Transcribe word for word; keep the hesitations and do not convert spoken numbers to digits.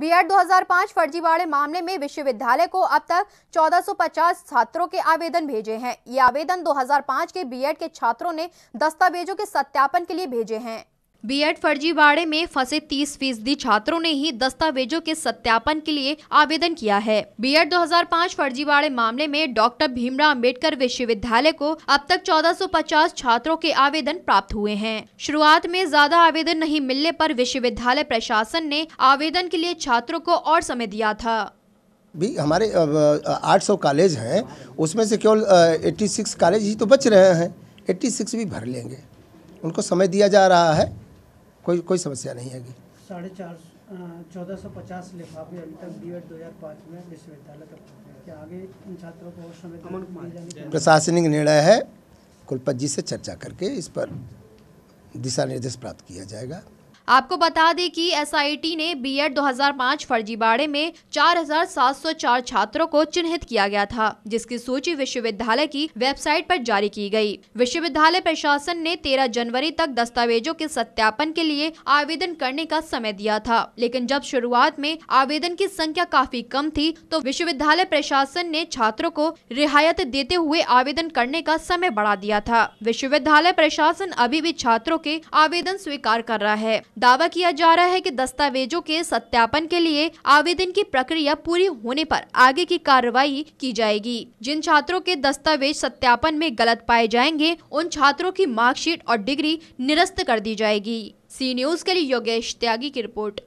BEd दो हज़ार पाँच फर्जीवाड़े मामले में विश्वविद्यालय को अब तक चौदह सौ पचास छात्रों के आवेदन भेजे हैं। ये आवेदन दो हज़ार पाँच के बीएड के छात्रों ने दस्तावेजों के सत्यापन के लिए भेजे हैं। बीएड फर्जीवाड़े में फंसे तीस फीसदी छात्रों ने ही दस्तावेजों के सत्यापन के लिए आवेदन किया है। बीएड दो हज़ार पाँच फर्जीवाड़े मामले में डॉक्टर भीमराव अम्बेडकर विश्वविद्यालय को अब तक चौदह सौ पचास छात्रों के आवेदन प्राप्त हुए हैं। शुरुआत में ज्यादा आवेदन नहीं मिलने पर विश्वविद्यालय प्रशासन ने आवेदन के लिए छात्रों को और समय दिया था। भी हमारे आठ सौ कॉलेज हैं, उसमें से केवल छियासी कॉलेज ही तो बच रहे हैं। छियासी भी भर लेंगे, उनको समय दिया जा रहा है, कोई कोई समस्या नहीं है। साढ़े चार चौदह सौ पचास लिफाफे अभी तक बीएड दो हज़ार पाँच में विश्वविद्यालय तक क्या आगे इन छात्रों को समय प्रशासनिक निर्णय है। कुलपति जी से चर्चा करके इस पर दिशा निर्देश प्राप्त किया जाएगा। आपको बता दें कि एसआईटी ने बीएड दो हज़ार पाँच फर्जीवाड़े में चार हज़ार सात सौ चार छात्रों को चिन्हित किया गया था, जिसकी सूची विश्वविद्यालय की वेबसाइट पर जारी की गई। विश्वविद्यालय प्रशासन ने तेरह जनवरी तक दस्तावेजों के सत्यापन के लिए आवेदन करने का समय दिया था, लेकिन जब शुरुआत में आवेदन की संख्या काफी कम थी तो विश्वविद्यालय प्रशासन ने छात्रों को रियायत देते हुए आवेदन करने का समय बढ़ा दिया था। विश्वविद्यालय प्रशासन अभी भी छात्रों के आवेदन स्वीकार कर रहा है। दावा किया जा रहा है कि दस्तावेजों के सत्यापन के लिए आवेदन की प्रक्रिया पूरी होने पर आगे की कार्रवाई की जाएगी। जिन छात्रों के दस्तावेज सत्यापन में गलत पाए जाएंगे, उन छात्रों की मार्कशीट और डिग्री निरस्त कर दी जाएगी। सी न्यूज़ के लिए योगेश त्यागी की रिपोर्ट।